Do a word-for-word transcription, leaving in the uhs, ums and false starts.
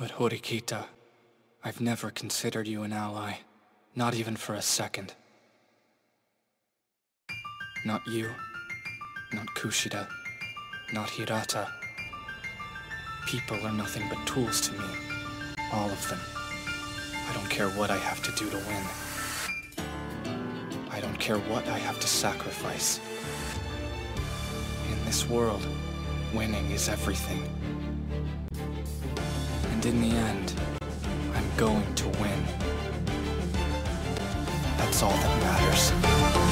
But Horikita, I've never considered you an ally, not even for a second. Not you, not Kushida, not Hirata. People are nothing but tools to me, all of them. I don't care what I have to do to win. I don't care what I have to sacrifice. In this world, winning is everything. And in the end, I'm going to win. That's all that matters.